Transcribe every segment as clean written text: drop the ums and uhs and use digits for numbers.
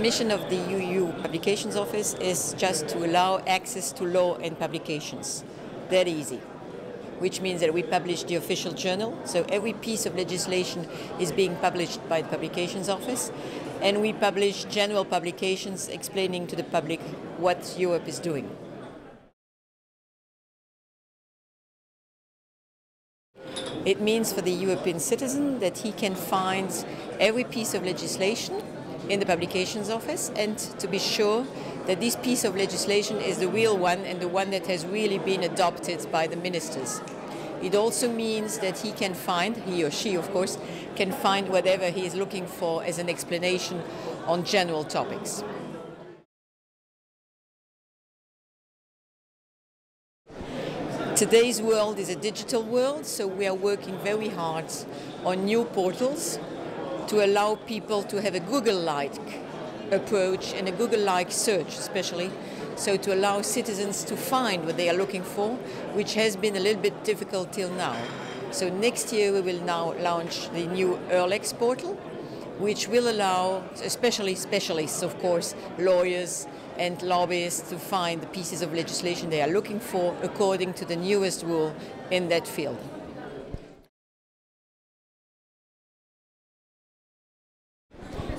The mission of the EU Publications Office is just to allow access to law and publications. That easy, which means that we publish the official journal, so every piece of legislation is being published by the Publications Office, and we publish general publications explaining to the public what Europe is doing. It means for the European citizen that he can find every piece of legislation in the Publications Office and to be sure that this piece of legislation is the real one and the one that has really been adopted by the ministers. It also means that he can find, he or she of course, can find whatever he is looking for as an explanation on general topics. Today's world is a digital world, so we are working very hard on new portals to allow people to have a Google-like approach and a Google-like search especially, so to allow citizens to find what they are looking for, which has been a little bit difficult till now. So next year we will now launch the new EUR-Lex portal, which will allow especially specialists, of course, lawyers and lobbyists to find the pieces of legislation they are looking for according to the newest rule in that field.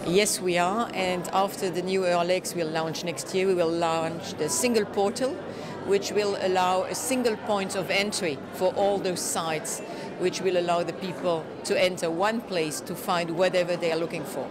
Yes, we are, and after the new EUR-Lex we'll launch next year, we will launch the single portal, which will allow a single point of entry for all those sites, which will allow the people to enter one place to find whatever they are looking for.